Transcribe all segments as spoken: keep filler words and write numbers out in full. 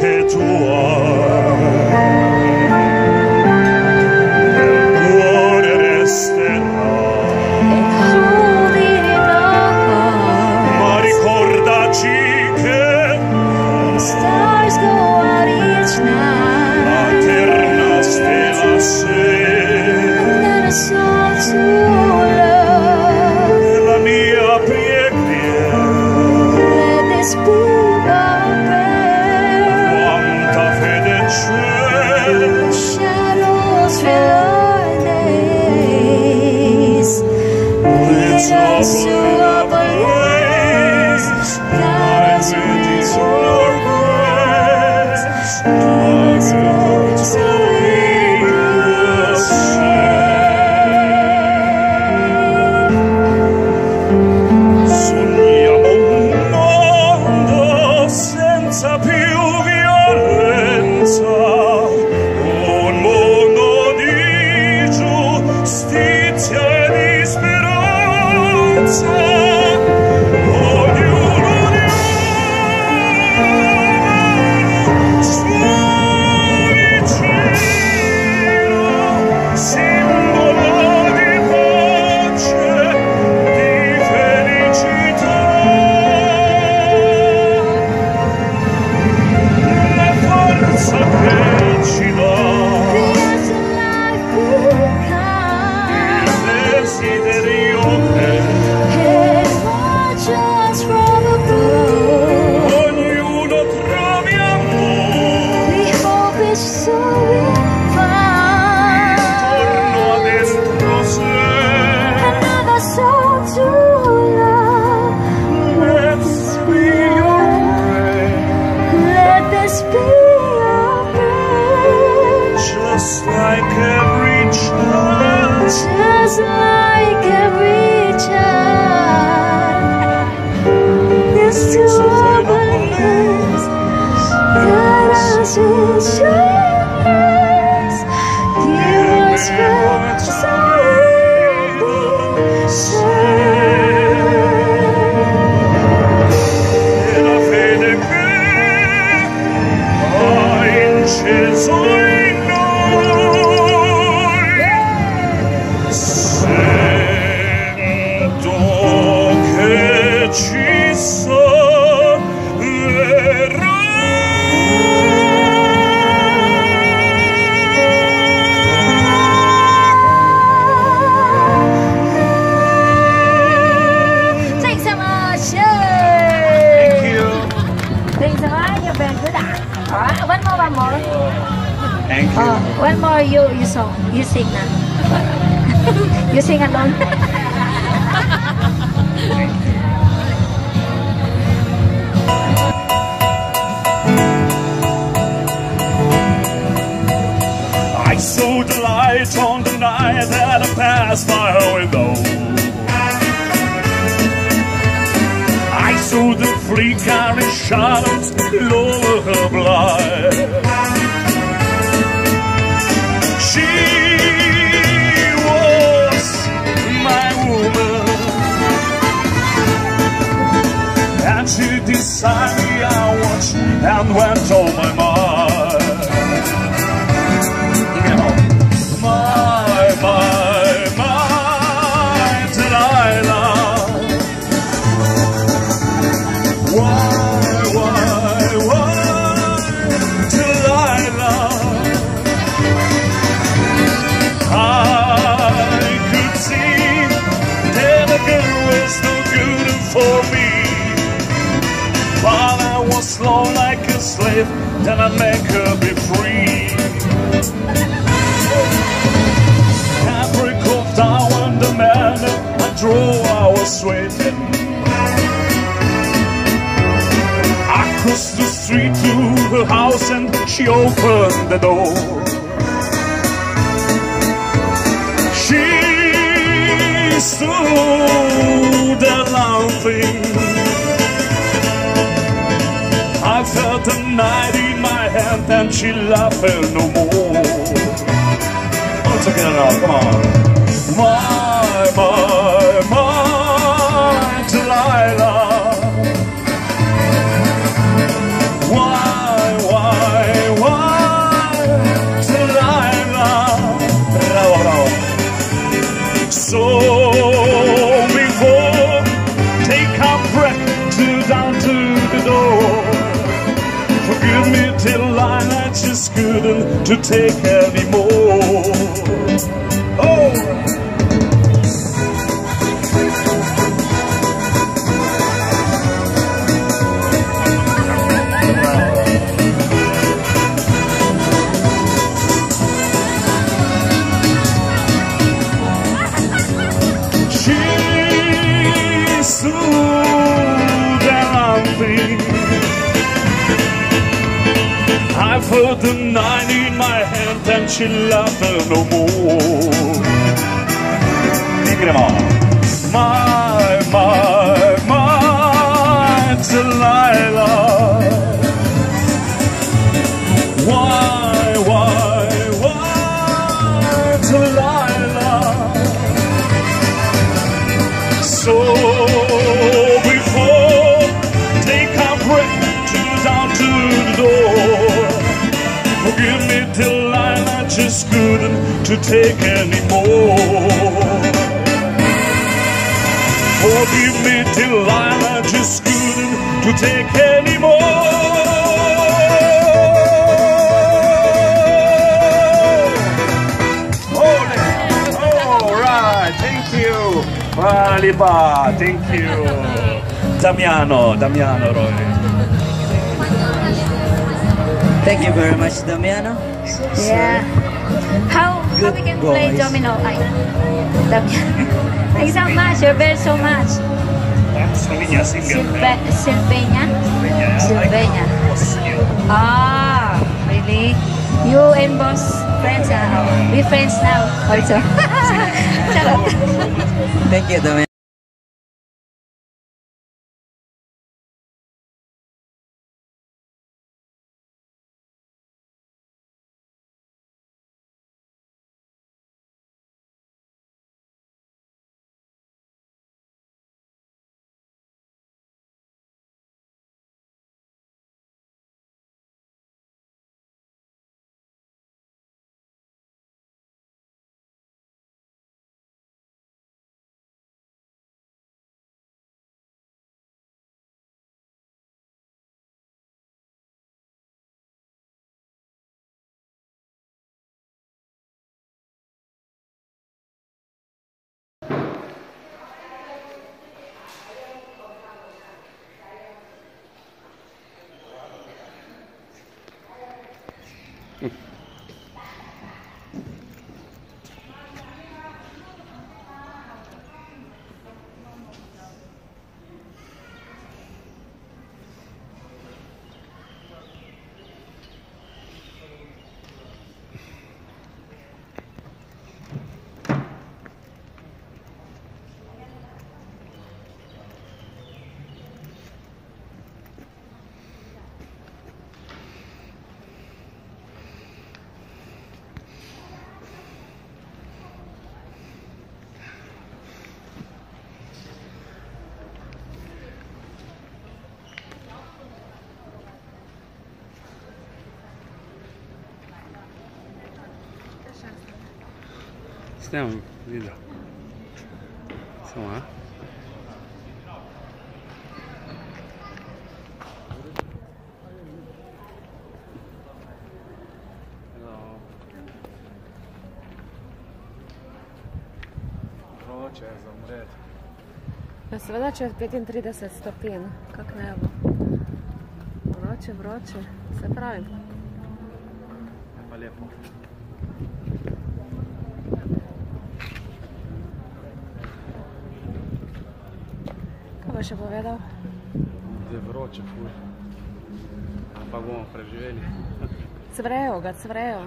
head to war. Why, why? Delilah just couldn't to take anymore. Oh! Put the nine in my hand and she loved her no more. My, my, my Delilah. Why, why, why Delilah? So before they come breaking down to the door, forgive me, Delilah, I just couldn't to take anymore. Forgive me, Delilah, I just couldn't to take anymore. All right, thank you. Valiba, thank you. Damiano, Damiano Roi. Thank you very much, Damiano. Yeah. How how we can play domino? Like Damiano. Thanks so much. You're very so much. Silveña, Silveña. Silveña. Ah, really? You and boss friends are we friends now also. Thank you, Damiano. Stem, vida. São lá. Proče zamret. Ja se veda, če je trideset pet stopin, kak nebo. Vroče, vroče, se pravim. Je pa lepo. Kaj še povedal? Zdaj vroče, fuj. Ampak bomo preživeli. Cvrejo ga, cvrejo.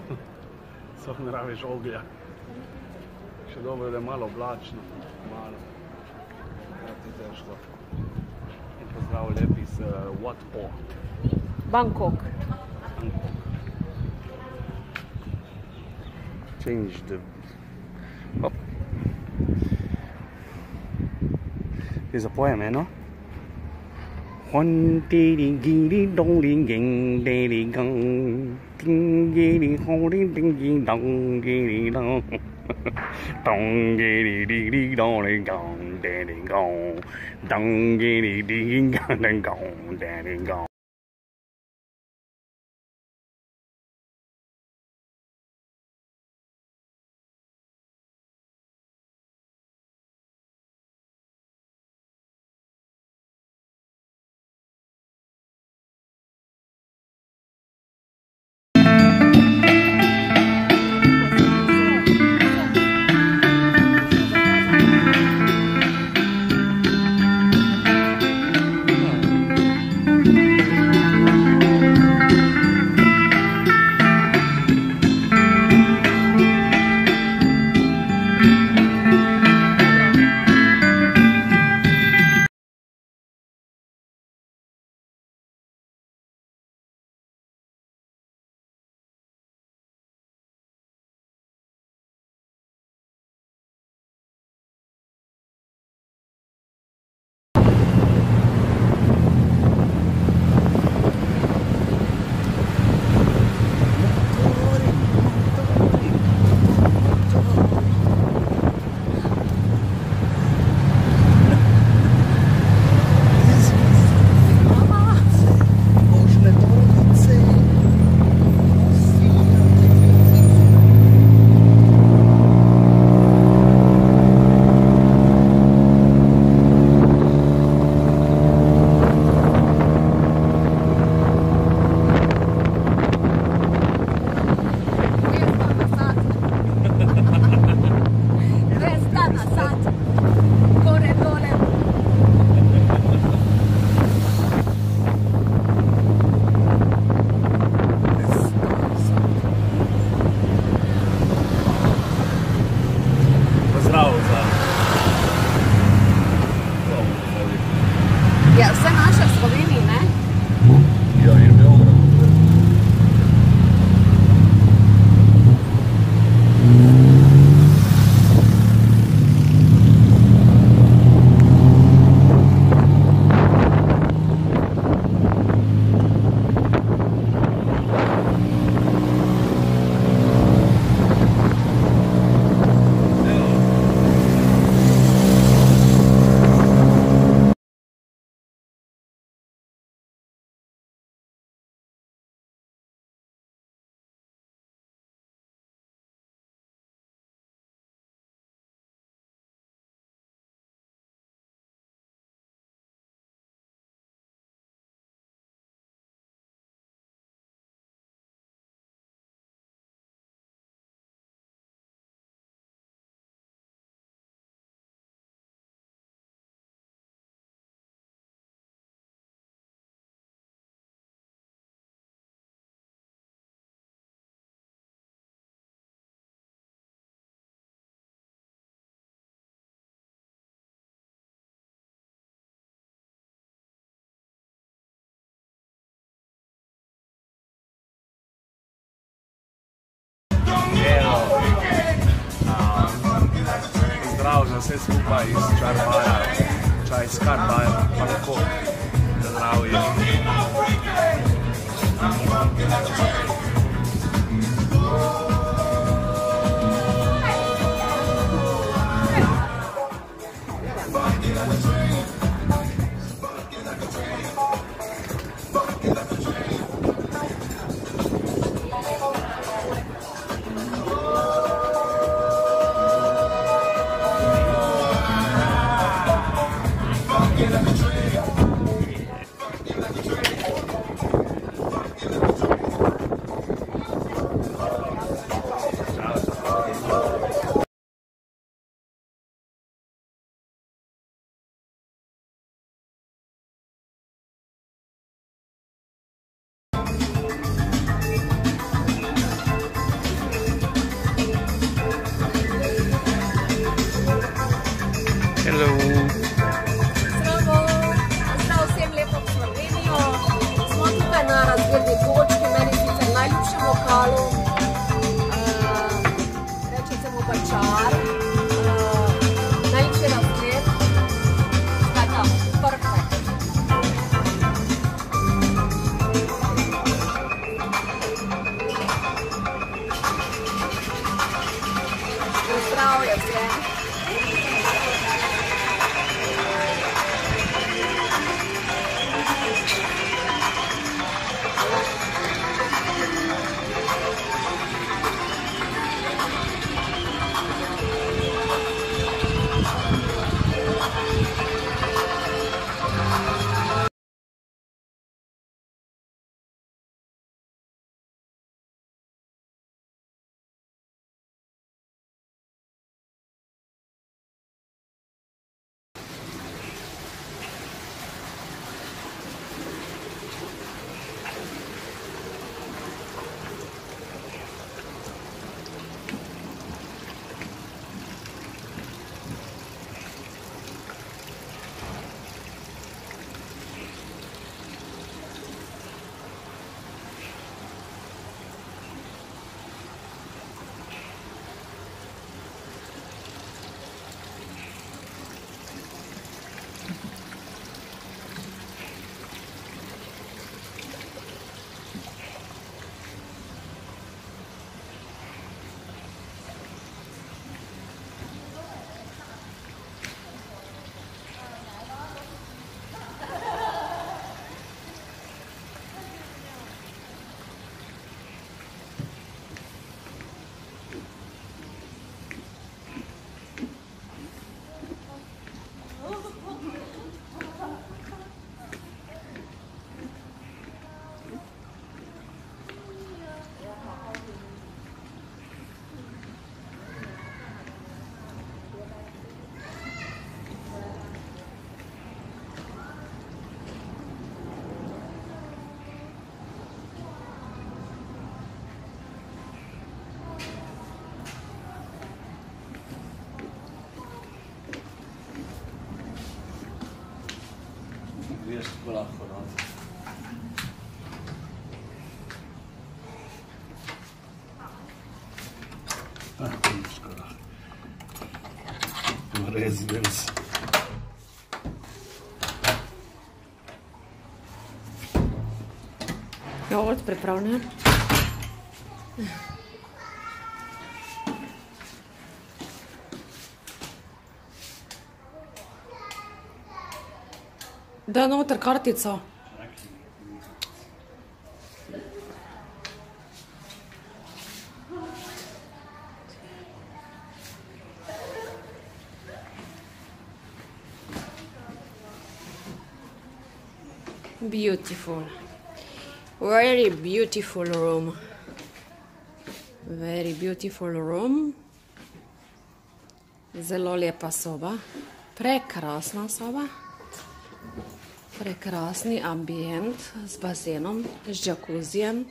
Soh ne rabiš oglja. Še dobro, da je malo oblačno. Malo. Ja, ti težko. In pozdrav lepi z Wat Pho. Bangkok. Bangkok. Change the... Hop. Je zapojeme, no? francez Cuba is Charmara, Chaiscarpa, Bangkok, Malawi. Residence. Jogurt pripravljen. Da, noter kartico. Beautiful, very beautiful room, very beautiful room, zelo lepa soba, prekrasna soba, prekrasni ambient z bazenom, z džakuzijem.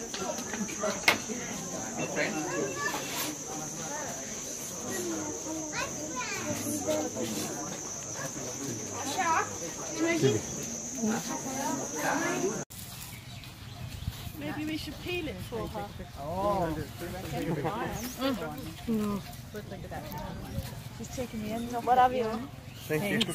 Okay. Maybe we should peel it for her. Oh, no. She's taking me in. What have you? Thank you.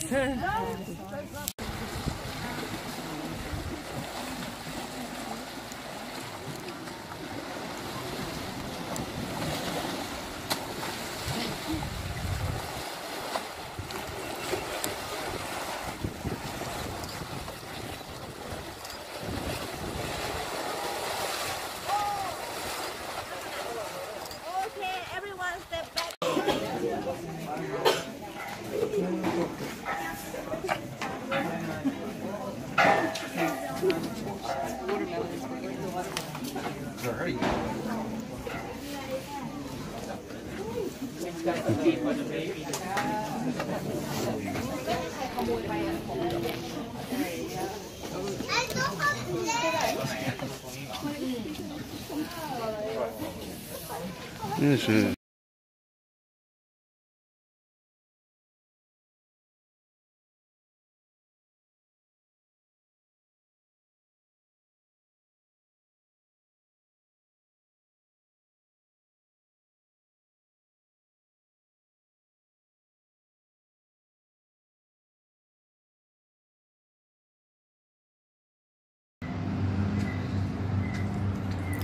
This is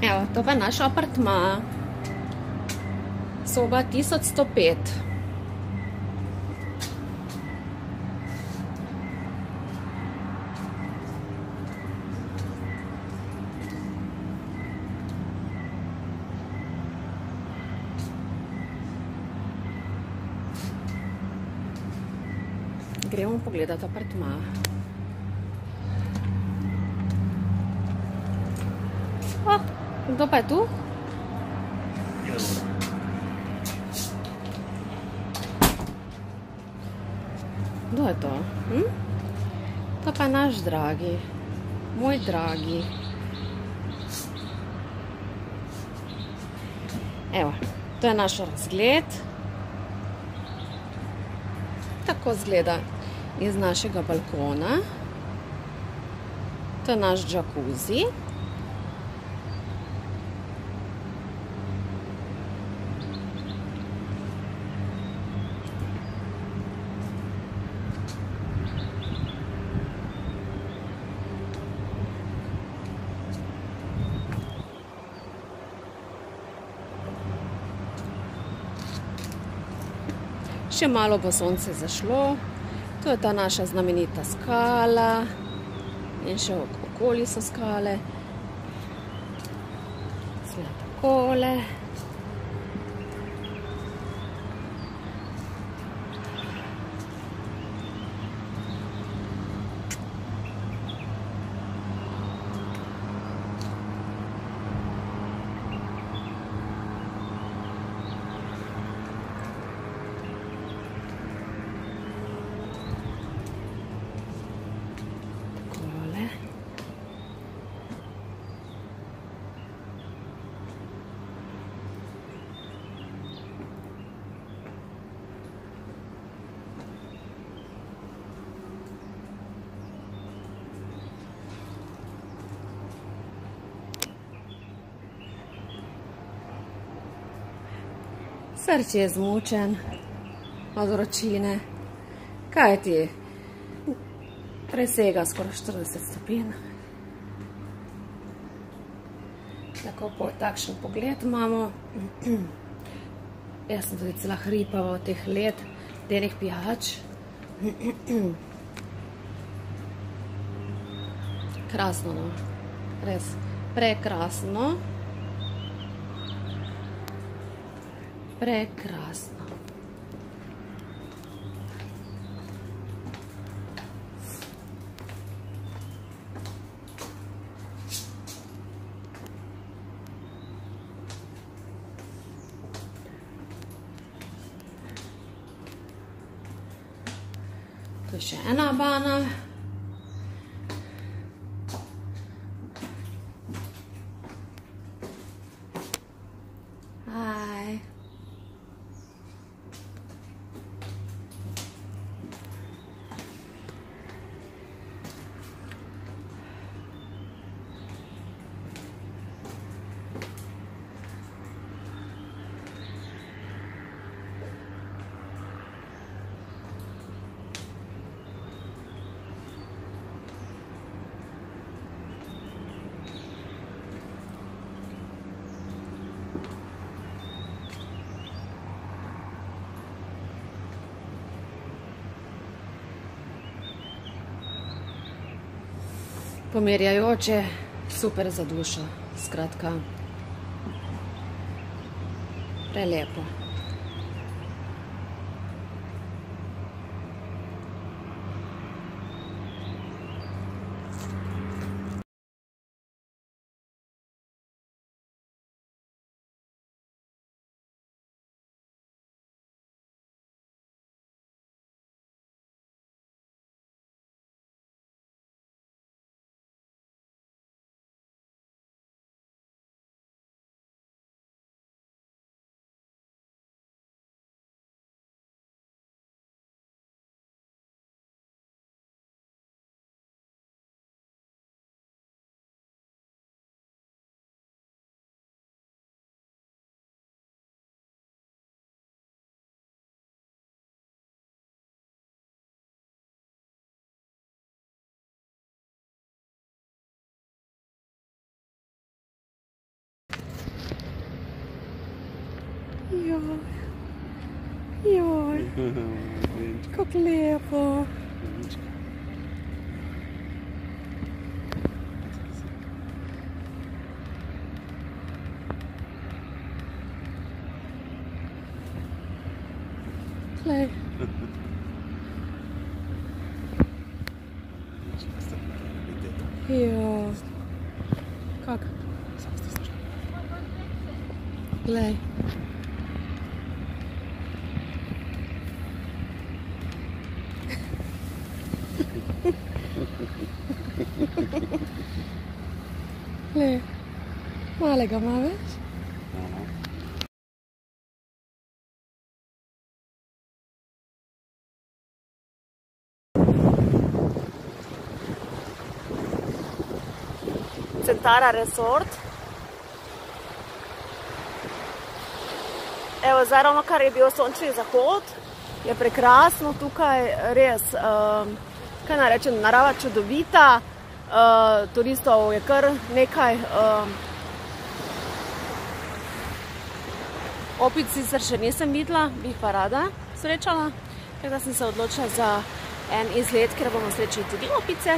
Evo, to pa naš apartma. Soba tisoč sto pet. Gremo pogledati apartma. Oh, kdo pa je tu? Kdo je to? Hm? To pa je naš dragi, moj dragi. Evo, to je naš razgled. Tako zgleda iz našega balkona. To je naš džakuzi. Še malo bo sonce zašlo, to je ta naša znamenita skala in še okoli so skale, zgleda takole. Srč je zmučen od vročine, kaj ti presega skoro štirideset stopinj. Tako takšen pogled imamo. Jaz sem tudi cela hripava od teh let, denih pijač. Krasno, no, res prekrasno. Prekrasno. Tu je še ena bana. pomirjajoče, super za dušo, skratka, prelepo. Joj, joj, kako lepo. Tlej. Joj, kako? Tlej. Le, malega ima več? Centara Resort. Evo, zdaj ravno kar je bil sončni zahod, je prekrasno tukaj, res, kaj naj rečem, narava čudovita. Turistov je kar nekaj. Opic sicer še nisem videla, bi jih pa rada srečala. Tako da sem se odločila za en izlet, kjer bomo srečili tudi opice.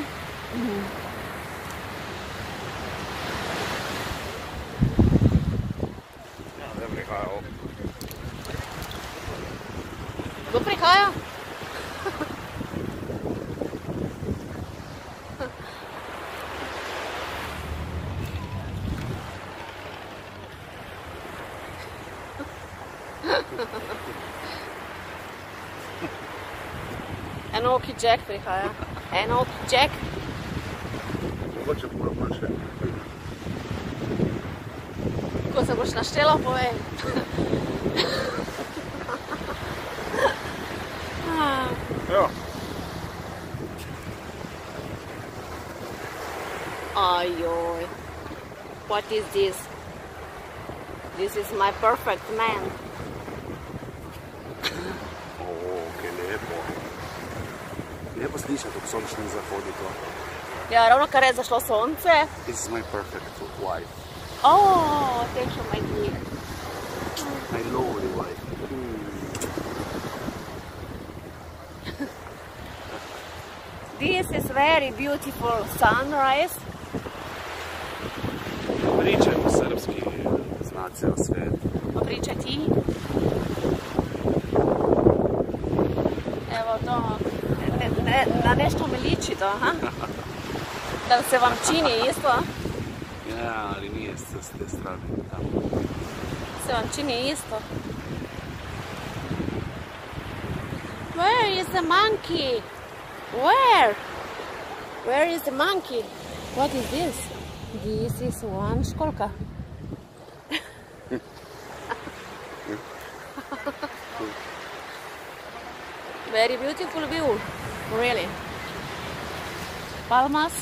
Kdo prihaja? Enoki Jack prihaja. Enoki Jack. Mogoče pura pa še. Ko se boš naštela, povej. Ajoj. What is this? This is my perfect man. Ne pa slišati ob sončnem zahodu to. Ja, ravno kar je zašlo sonce. This is my perfect wife. Oh, thank you, my dear. My lovely wife. This is very beautiful sunrise. Pričajo srpski znaci o svet. Priča ti? Evo to. Na nešto me liči to, aha? Da se vam čini isto? Ja, ali nije s te strane. Se vam čini isto? Where is the monkey? Where? Where is the monkey? What is this? This is one školjka. Very beautiful view. Really? Palmas?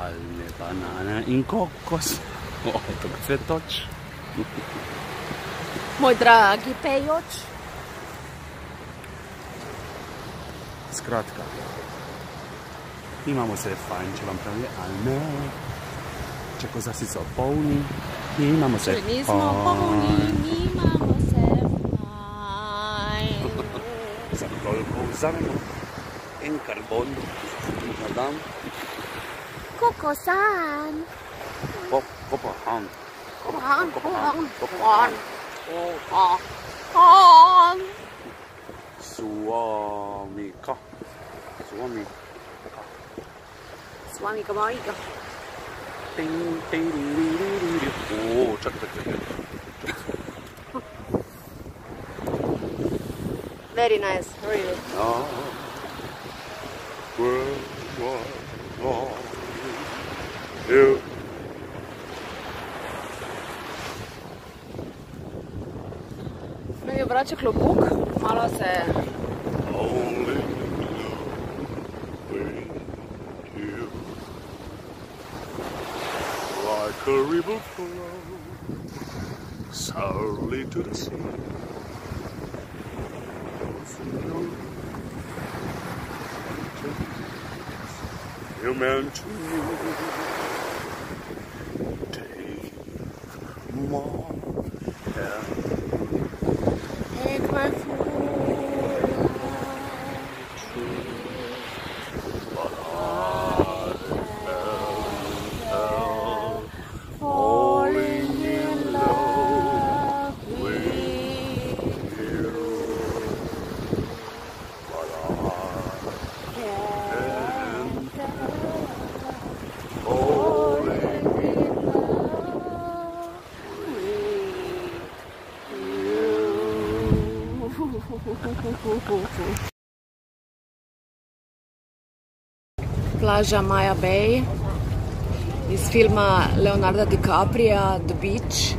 Ale banana in kokos. O, to cvetoč. Moj dragi pejoč. Skratka, imamo se fajn, če vam pravi, ali ne. Če kozasi so polni, imamo se fajn. Če nismo polni, imamo se. Vzamemo en carbón, madame. Coco-san. Coco-han. Coco-han. Coco-han. Coco-han. Coco-han. Suamika. Suamika. Suamika Marika. Ding, ding, ding, ding, ding. Oh, check, check, check, check. Very nice, really. Oh. World War Two. No, je vrača klobuk, malo se... Like a river flows sourly to the sea. You meant to take my hand. Take my foot, but I fell falling in love with you. But I can't tell. Plaža Maya Bay iz filma Leonarda DiCapria The Beach.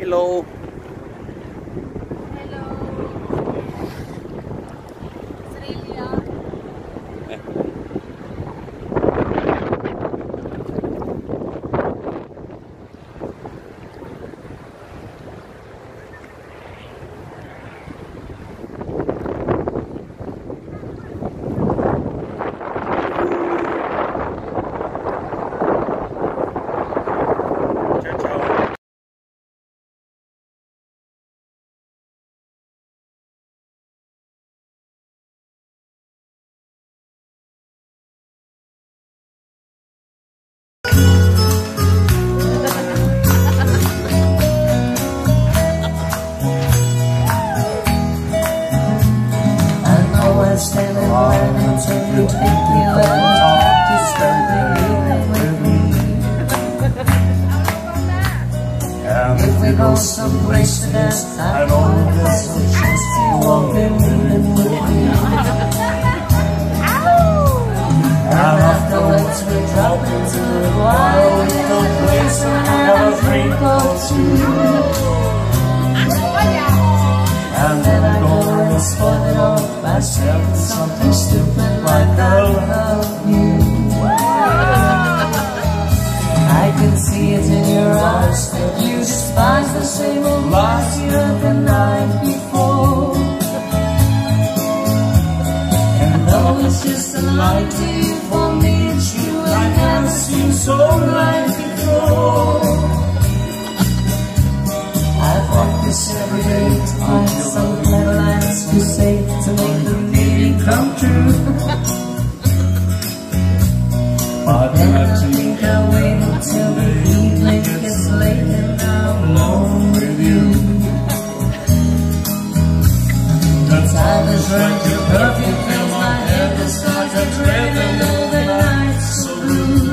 Hello. Hello. Australia. Eh. Someplace to nest, I know there's some chance to walk in with me. I'm off the woods, we drop into the wild little place and have a drink or two. And then I go and spoil it all myself, something stupid like I love you. I can see it in your eyes that you despise the same old lies you heard the night before. And though it's just a lie to you, for me it's you, I never seem so right before. I've walked this every day to find some clever lines to say to make the feeling come true. But then I think I'll wait until the evening is late and I'm alone with you. The time is right, your perfume fills my head, the stars are red and all the nights so blue.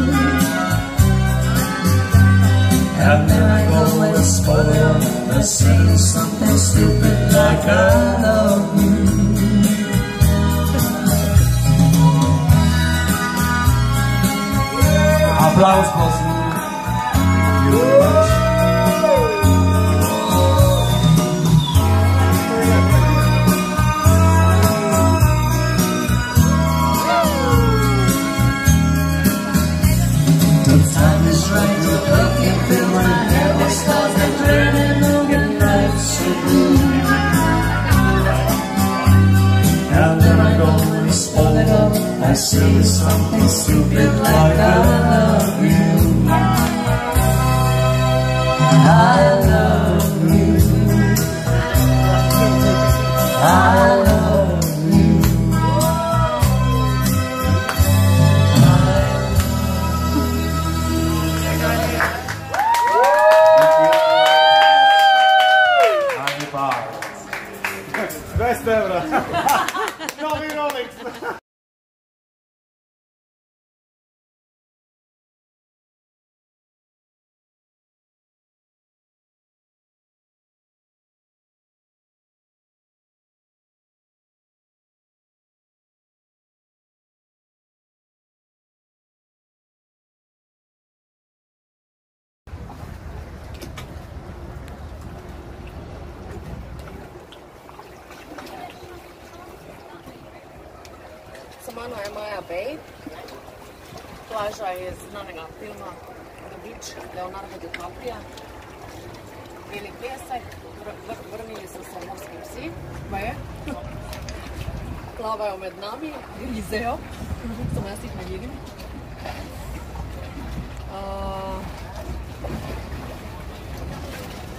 And then I go and spoil by saying something stupid like I love you. love is possible if you wish. The time is right, the clock can fill my head with stars that turn and long and night so blue. And when I go and spot it up, I see something stupid like I love you. I love you. I love you. I love you. Novi Rolex! Mano je Maya Bay, plaža je iz znanega filma The Beach, Leonardo DiCaprio, beli pesek, vrnili so se morski psi, baje, plavajo med nami, grizejo, samo jaz jih ne vidim.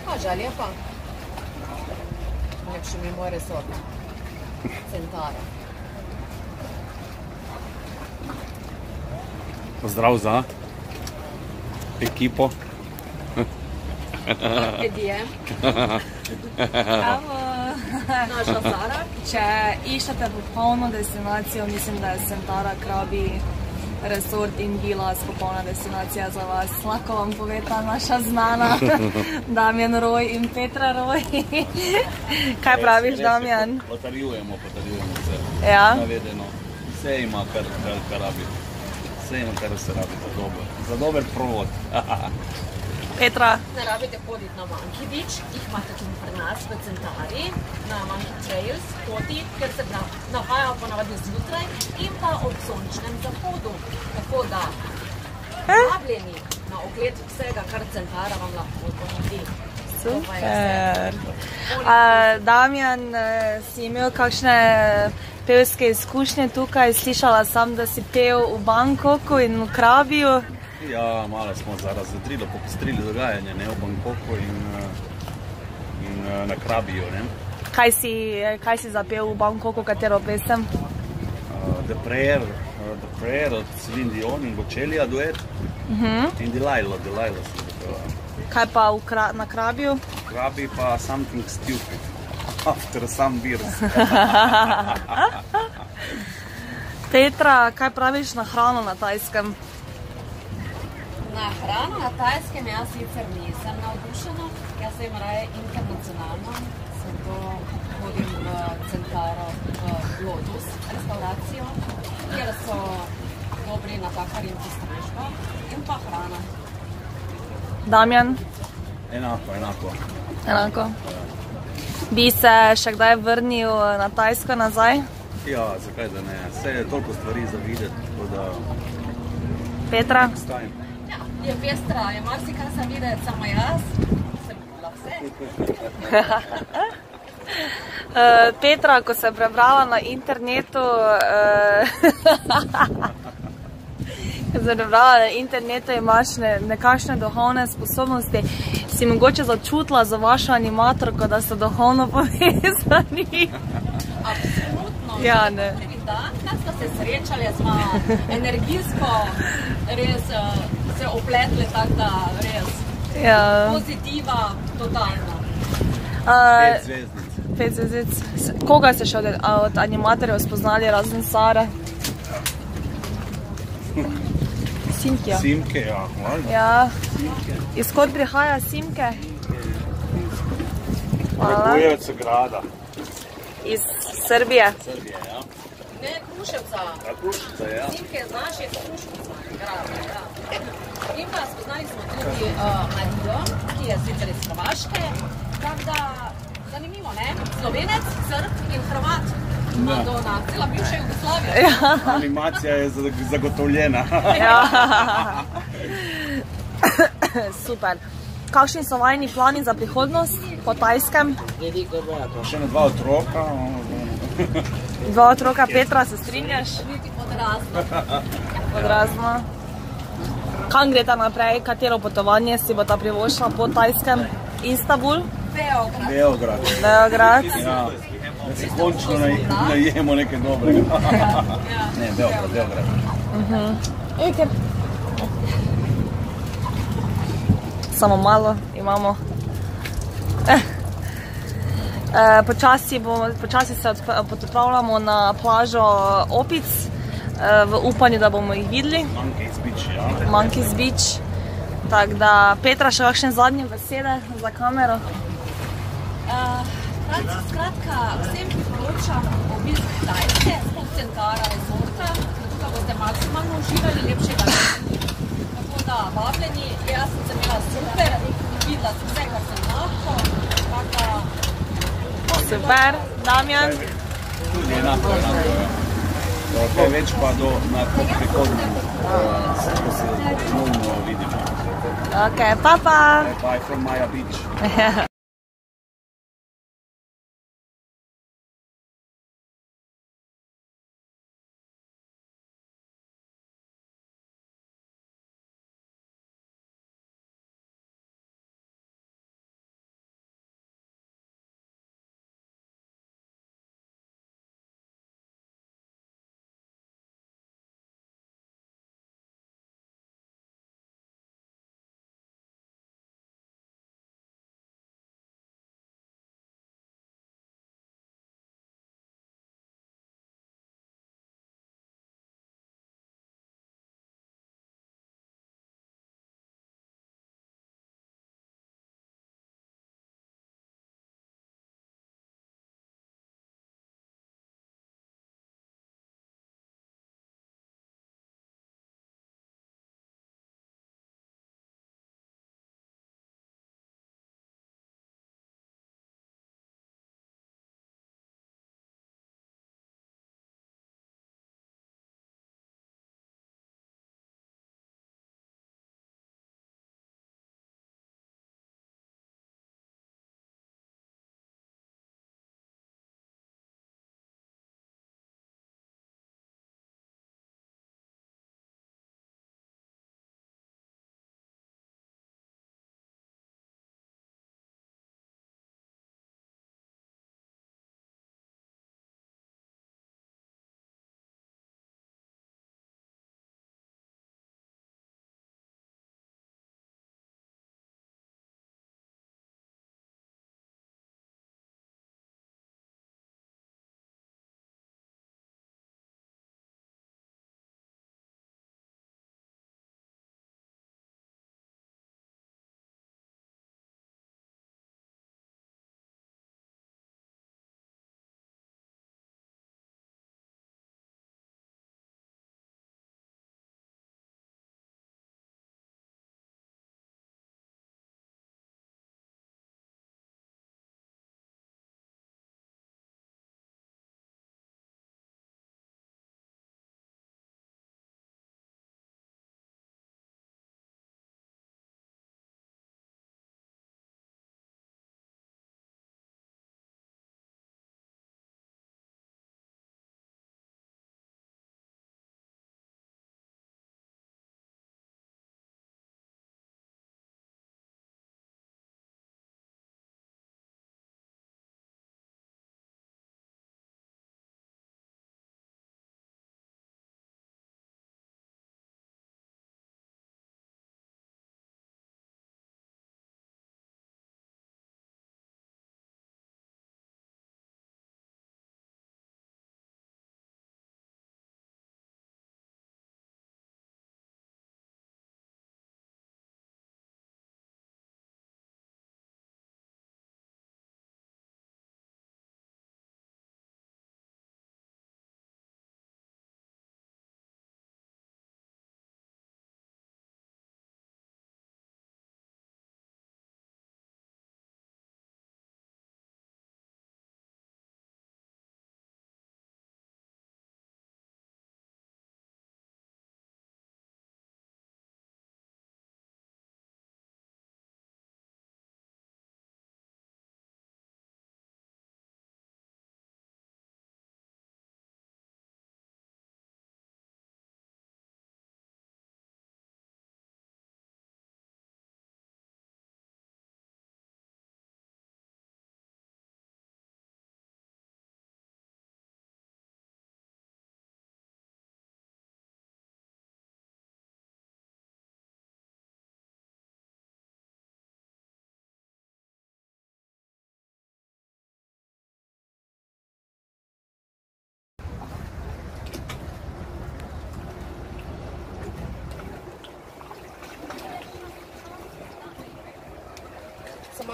Plaža je lepa, nekši mi je moj resort, Centara. Pozdrav za ekipo. Edijem. Pravo, naša Zara. Če iščete popolno destinacijo, mislim, da je Centara Krabi Resort in vila popolna destinacija za vas. Lahko vam pove ta naša znana Damiano Roi in Petra Roi. Kaj praviš, Damian? Potarjujemo, potarjujemo vse. Navedeno. Vse ima Krabi. Vse ima, kar se rabi za dober, za dober provod. Petra? Ne rabite hoditi na Monkey Beach, jih imate tudi pri nas v Centari, na Monkey Trails, poti, ker se nahajajo ponavadi zjutraj in pa ob sončnem zahodu. Tako da, vabljeni na ogled vsega, kar Centara vam lahko ponudi. Super. Damjan, si imel kakšne pevske izkušnje tukaj? Slišala sem, da si pel v Bangkoku in v Krabiju. Ja, malo smo razvedrili, popestrili dogajanje v Bangkoku in na Krabiju. Kaj si zapel v Bangkoku, katero pesem? The Prayer od Celine Dion in Bocellia duet in Delilah. Kaj pa na Krabiju? V Krabiju pa Something Stupid. After some beers. Petra, kaj praviš na hrano na Tajskem? Na hrano na Tajskem jaz sicer nisem navdušena. Jaz sem raje internacionalna. Zato hodim v Centaro v Lotus restauracijo, kjer so dobri natakari in postrežba in pa hrana. Damjan? Enako, enako. Enako? Bi se še kdaj vrnil na Tajsko nazaj? Ja, zakaj da ne. Vse je toliko stvari za videti, tako da... Petra? Ja, je pestra, je marsikaj za videti, samo jaz. Sem bila vse. Petra, ko sem prebrala na internetu... Ko sem prebrala na internetu, imaš nekakšne duhovne sposobnosti. Si mogoče začutila za vašo animatorko, da so duhovno povezani? Absolutno. Ja, ne. Prvi dan, kaj smo se srečali, smo energijsko res se opletli, tako da res pozitiva, totalno. Pet zvezdic. Pet zvezdic. Koga ste še od animatorjev spoznali, razen Sare? Simke. Simke, ja, hvala. Ja. Iz kot prihaja Simke? Hvala. Prekujevce grada. Iz Srbije. Srbije, ja. Ne, Kruševca. A Kruševca, ja. Simke znaš, je Kruševca. Ja. In pa spoznali smo tudi uh, Marijo, ki je sicer iz Slovaške. Tako da, zanimivo, ne? Slovenec, Srb in Hrvat. Madonna, cela bivša Jugoslavija. Ja. Animacija je zagotovljena. Ja. Super. Kakšni so vajni plani za prihodnost po Tajskem? Še na dva otroka. Dva otroka, Petra, se strinjaš? Niti odrasla. Odrasla. Kam greta naprej? Katero potovanje si bo ta privošla po Tajskem? Istanbul? Beograd. Beograd. Beograd. Ja. Da se končno najemo nekaj dobrega. Ne, Beograd, Beograd. Iker. Samo malo imamo. Počasi bomo, počasi se odpravljamo na plažo Opic v upanju, da bomo jih videli. Monkey's Beach, ja. Monkey's Beach. Tako da, Petra, še kakšne zadnje besede za kamero? Skratka, vsem priporočam obisk Tajske, spod Centara Resorta, zato da boste maksimalno uživali lepšega dne. Tako da, vabljeni, jaz sem se imela super, videla sem vse, kar sem lahko, tako da... Super, Damjan. Tudi enako, enako, ja. Kaj več pa do prihodnjih, ko se ponovno vidimo. Ok, pa pa! Bye from Maya Beach.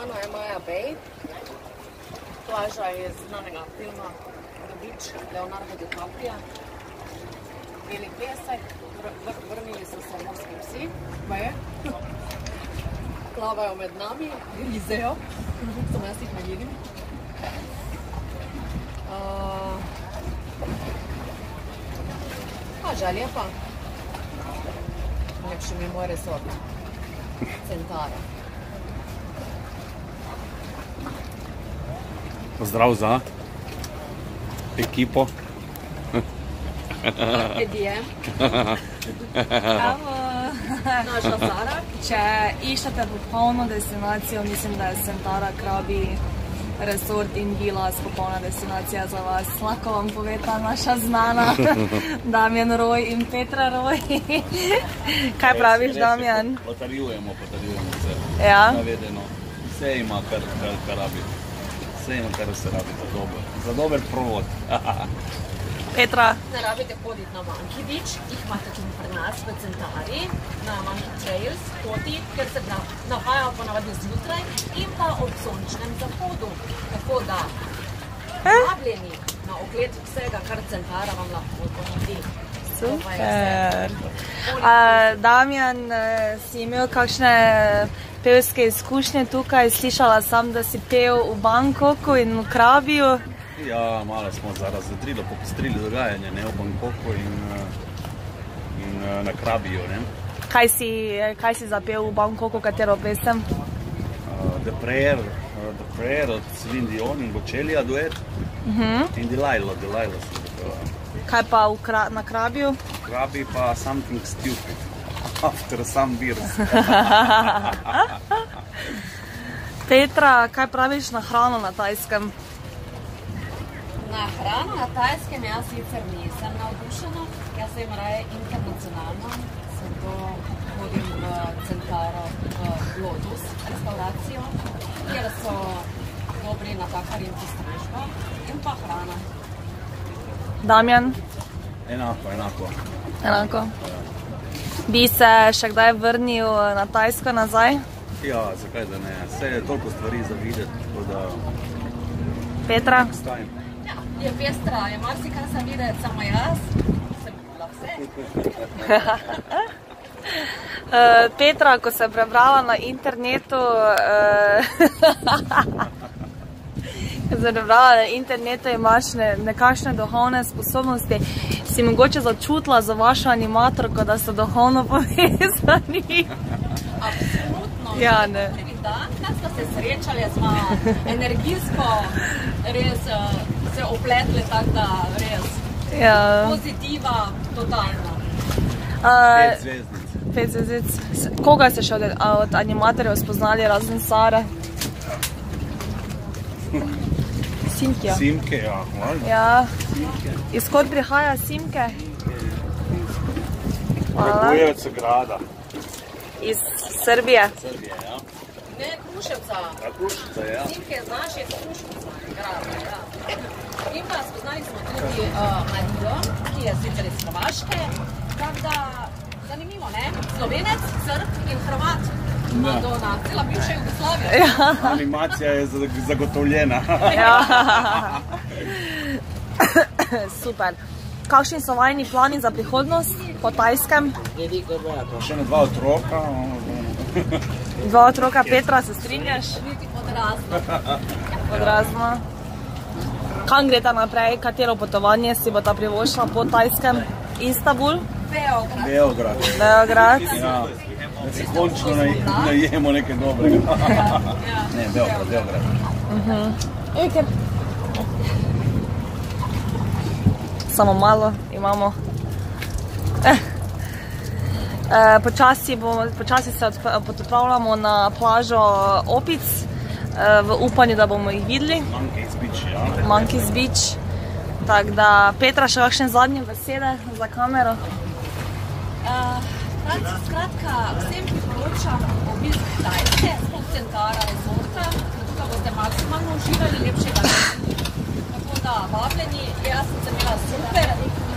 on or Maya Bay. Plaža je znanega filma The Beach, Leonardo DiCaprio. Beli pesek, vrnili so se morski psi, baje. Plavajo med nami, grizejo, samo jaz jih ne vidim. Plaža je lepa. Lepši mi je moj resort, Centara. Pozdrav za ekipo. Edije. Pravo. Naša Zara. Če iščete popolno destinacijo, mislim, da je Centara Krabi Resort in vila popolna destinacija za vas. Lahko vam poveta naša znana Damiano Roi in Petra Roi. Kaj praviš, Damian? Potarjujemo, potarjujemo vse. Ja. Navedeno. Vse ima Krabi. Vse ima, kar se rabi za dober, za dober provod. Petra? Ne rabite hoditi na Monkey Beach, jih imate tudi pri nas v Centari, na Monkey Trails, poti, ker se nahajajo ponavadi zjutraj in pa ob sončnem zahodu. Tako da, nabljeni na ogled vsega, kar Centara vam lahko ponudi. Super. Damjan, si imel kakšne pevske izkušnje tukaj? Slišala sem, da si pel v Bangkoku in v Krabiju. Ja, malo smo razvedrili, popestrili dogajanje v Bangkoku in na Krabiju. Kaj si zapel v Bangkoku, katero pesem? The Prayer od Celine Dion in Bocellija duet in Delilah, Delilah sem zapela. Kaj pa na Krabiju? V Krabi pa Something Stupid, After Some Beers. Petra, kaj praviš na hrano na Tajskem? Na hrano na Tajskem jaz sicer nisem navdušena, jaz sem raje internacionalna, zato hodim v Centaro v Lotus restauracijo, kjer so dobri natakar in postrešba in pa hrana. Damjan? Enako, enako. Enako? Bi se še kdaj vrnil na Tajsko nazaj? Ja, zakaj da ne. Vse je toliko stvari za videti, tako da... Petra? Ja, je Petra, je marsikaj za videti, samo jaz. Sem bila vse. Petra, ko se je prebrala na internetu... Zadovoljala na internetu, imaš nekakšne duhovne sposobnosti. Si mogoče začutila za vašo animatorko, da so duhovno povezani? Absolutno. Ja, ne. Prvi dan, kaj smo se srečali, jaz smo energijsko res se opletli, tako da res pozitiva, totalna. Pet zvezdic. Pet zvezdic. Koga ste še od animatorjev spoznali, razen Sare? Simke. Simke, ja. Ja. Iz kot prihaja Simke? Kragujevca grada. Iz Srbije. Srbije, ja. Ne, Kruševca. Ja, Kruševca, ja. Simke je znaš, je Kruševca grada, ja. In pa spoznali smo tudi Marijo, ki je sicer iz Slovačke. Tako da, zanimivo, ne? Slovenec, Srb in Hrvat. Madonna, cela bivša Jugoslavija. Animacija je zagotovljena. Super. Kakšni so vajni plani za prihodnost po Tajskem? Še ne dva otroka. Dva otroka, Petra, se strinjaš? Odrasla. Odrasla. Kam greta naprej? Katero potovanje si bo ta privošla po Tajskem? Istanbul? Beograd. Beograd. Da se končno najemo nekaj dobrega. Ne, Beograd, Beograd. Iker. Samo malo imamo. Počasi se odpravljamo na plažo Opic, v upanju, da bomo jih videli. Monkey's Beach, ja. Monkey's Beach. Tako da, Petra, še kakšne zadnje besede za kamero? Skratka, vsem priporočam obisk Tajske, spod Centara Resorta, tukaj boste maksimalno uživali lepšega dne. Tako da, vabljeni, jaz sem se imela super,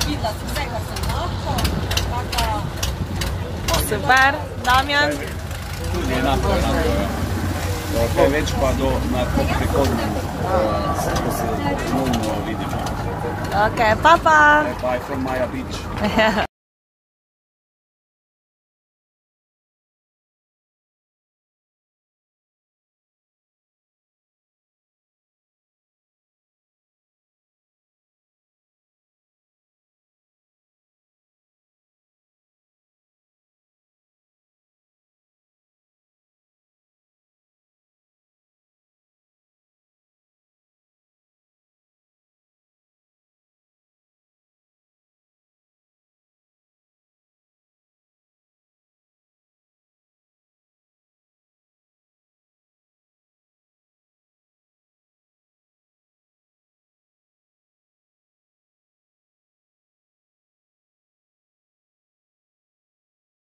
videla sem vse, kar sem lahko, tako da... Super, Damjan. Tudi enako, enako. kaj več pa do prihodnjega, ko se ponovno vidimo. Ok, pa pa! Bye from Maya Beach.